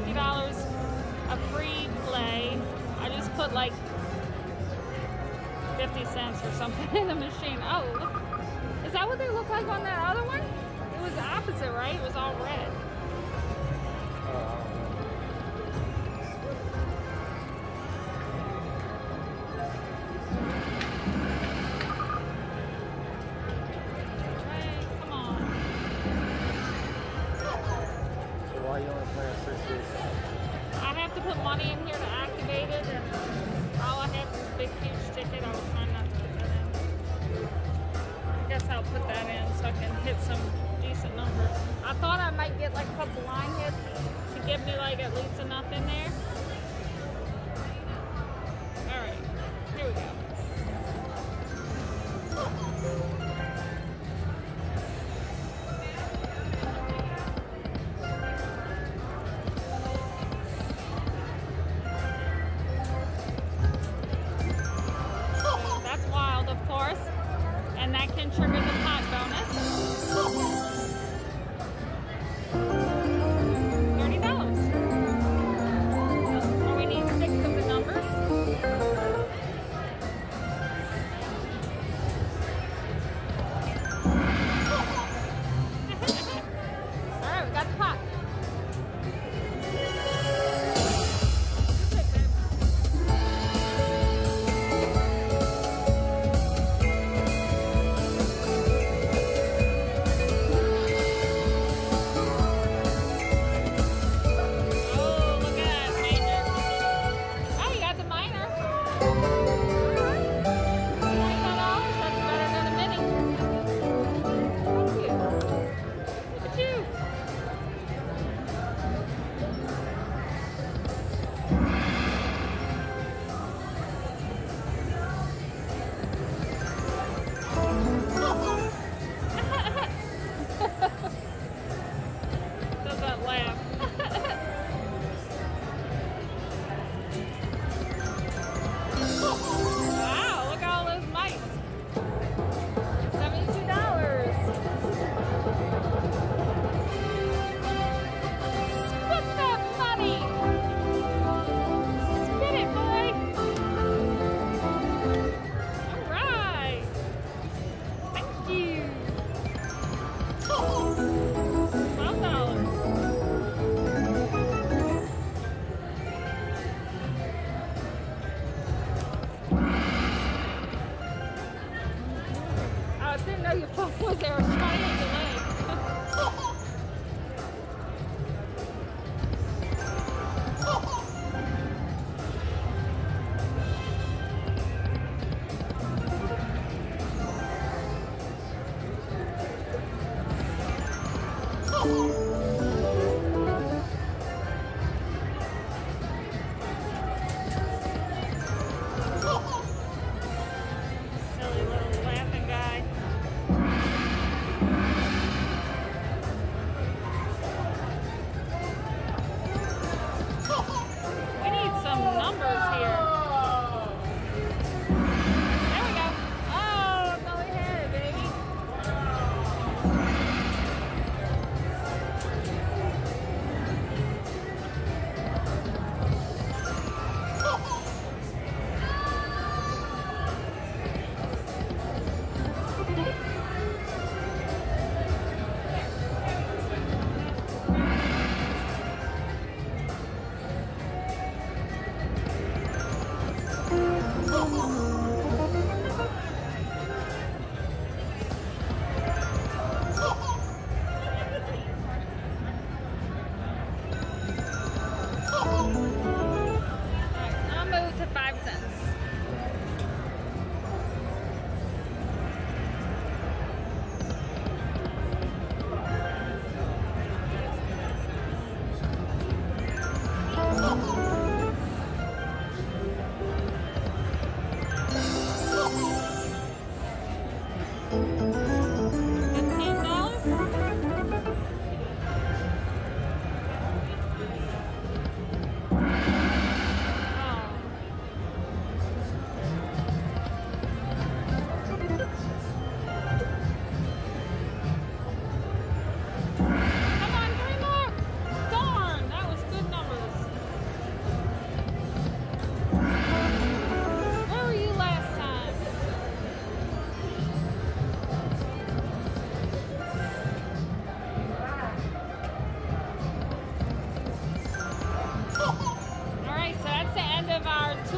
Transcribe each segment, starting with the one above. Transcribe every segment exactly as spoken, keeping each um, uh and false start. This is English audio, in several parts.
fifty dollars a free play. I just put like fifty cents or something in the machine. Oh, look. Is that what they look like on that other one? It was the opposite, right? It was all red. I have to put money in here to activate it, and all I have is a big huge ticket. I was trying not to put that in. I guess I'll put that in so I can hit some decent numbers. I thought I might get like a couple line hits to give me like at least enough in there. Alright, here we go. And that can trigger the pot bonus. thirty dollars. So we need six of the numbers. All right, we got the pot.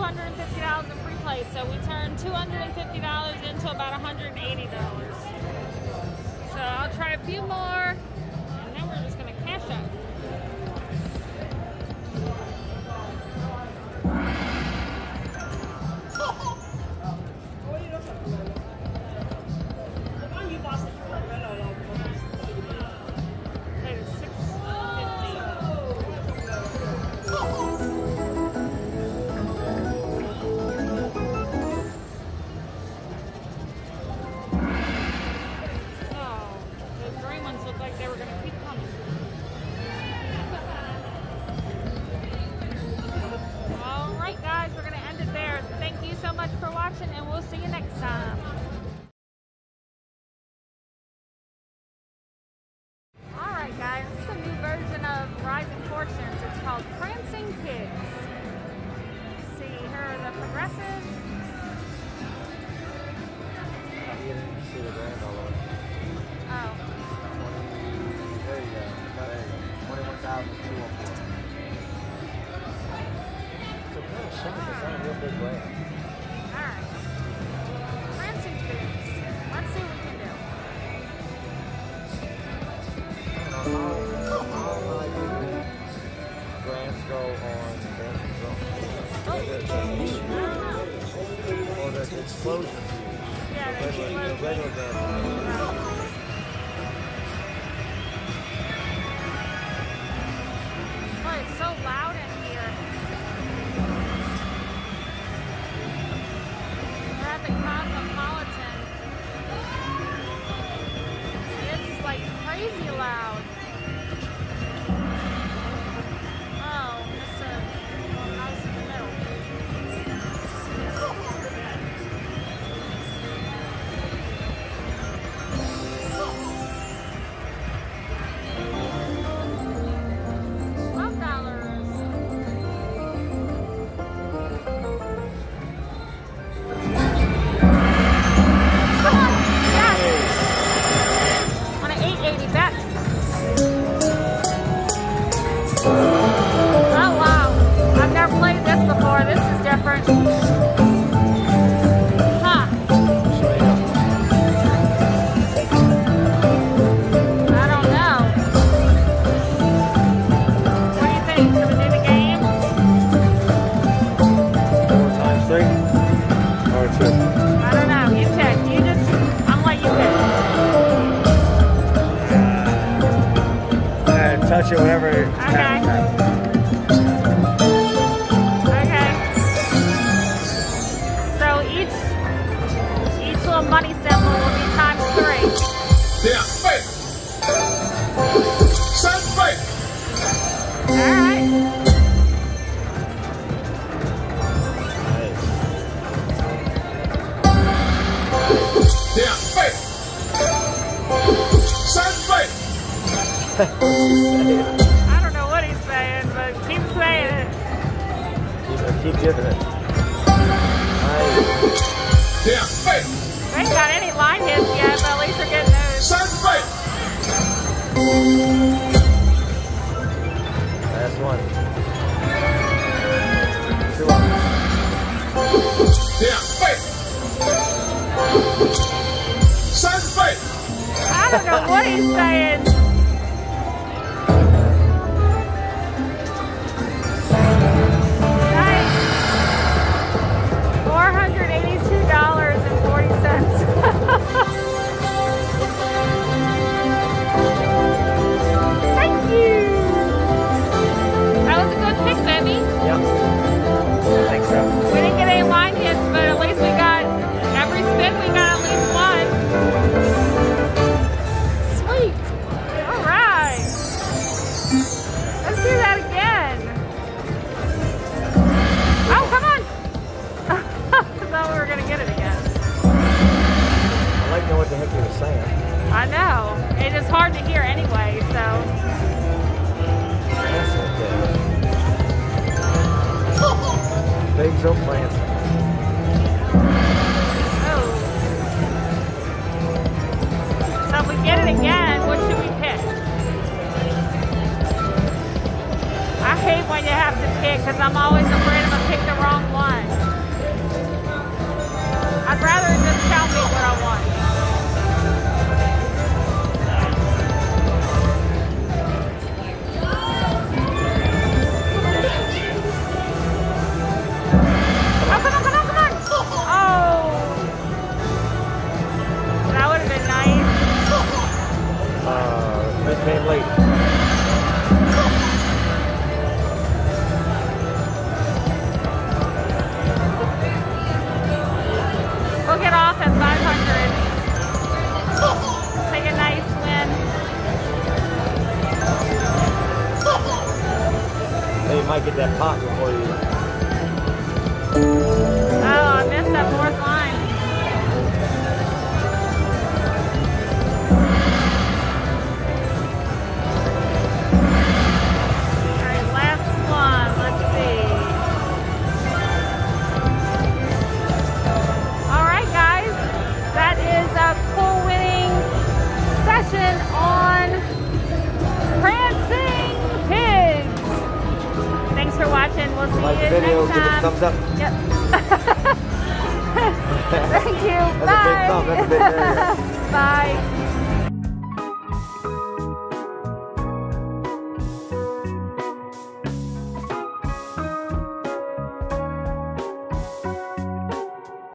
two hundred fifty dollars in free play, so we turned two hundred fifty dollars into about one hundred eighty dollars. So I'll try a few more, and then we're just going to cash out. Guys, it's a new version of Rising Fortunes. It's called Prancing Pigs. See, here are the progressives. You can see the brand all over. Oh. There you go. There you go. twenty-one thousand two hundred four. It's a real shame. It's not a real big way. All right. Prancing Pigs. Let's see what we can do. All, all, all grants go on oh. Or there's explosions. Yeah, there's explosions. Oh, it's so loud in here. We're at the Cosmopolitan. It's like crazy loud. Touch it, whatever. Okay. Okay. So each each little money symbol will be times three. Yeah. Fake. Sound fake. All right. Yeah. Fake. Sound fake. I don't know what he's saying, but keep saying it. Keep, keep giving it. Nice. Yeah, fake. They ain't got any line hits yet, but at least they're getting those. Sound fake. Last one. Two off. Yeah, fake. Sound fake. I don't know what he's saying. I know. It is hard to hear anyway, so. Pigs don't prance. Oh. So if we get it again, what should we pick? I hate one you have to pick, because I'm always afraid I'm going to pick the wrong one. I'd rather just tell me what I want. Might get that pot before you. Oh, I missed that fourth line. All right, last one. Let's see. All right, guys. That is a pool winning session on Prancing Pigs. Thanks for watching. We'll see like you video, next time. Give it a thumbs up. Yep. Thank you. That's Bye. A big thumb. That's a big Bye.